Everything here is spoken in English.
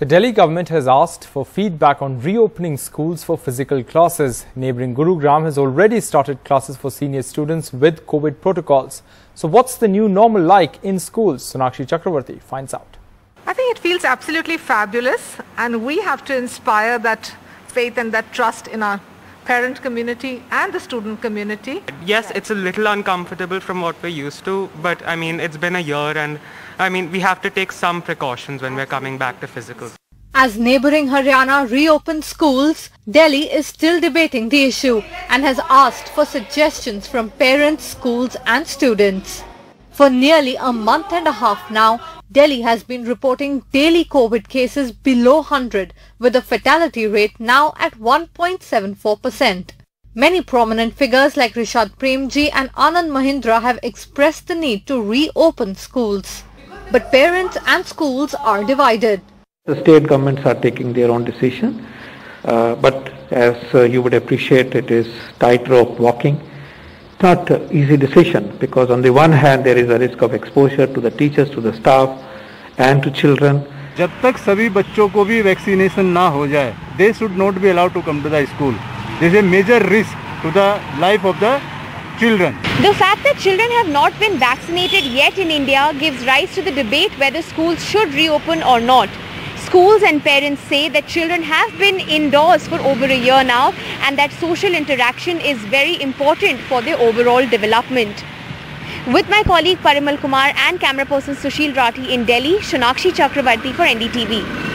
The Delhi government has asked for feedback on reopening schools for physical classes. Neighbouring Gurugram has already started classes for senior students with COVID protocols. So what's the new normal like in schools? Shonakshi Chakravarty finds out. I think it feels absolutely fabulous, and we have to inspire that faith and that trust in our parent community and the student community. Yes, it's a little uncomfortable from what we're used to, but I mean, it's been a year and I mean, we have to take some precautions when we're coming back to physical. As neighbouring Haryana reopens schools, Delhi is still debating the issue and has asked for suggestions from parents, schools and students. For nearly a month and a half now, Delhi has been reporting daily COVID cases below 100, with the fatality rate now at 1.74%. Many prominent figures like Rishad Premji and Anand Mahindra have expressed the need to reopen schools. But parents and schools are divided. The state governments are taking their own decision, but as you would appreciate, it is tightrope walking. It's not an easy decision, because on the one hand there is a risk of exposure to the teachers, to the staff and to children. जब तक सभी बच्चों को भी vaccination ना हो जाए, they should not be allowed to come to the school. This is a major risk to the life of the children. The fact that children have not been vaccinated yet in India gives rise to the debate whether schools should reopen or not. Schools and parents say that children have been indoors for over a year now, and that social interaction is very important for their overall development. With my colleague Parimal Kumar and camera person Sushil Rathi in Delhi, Shonakshi Chakravarty for NDTV.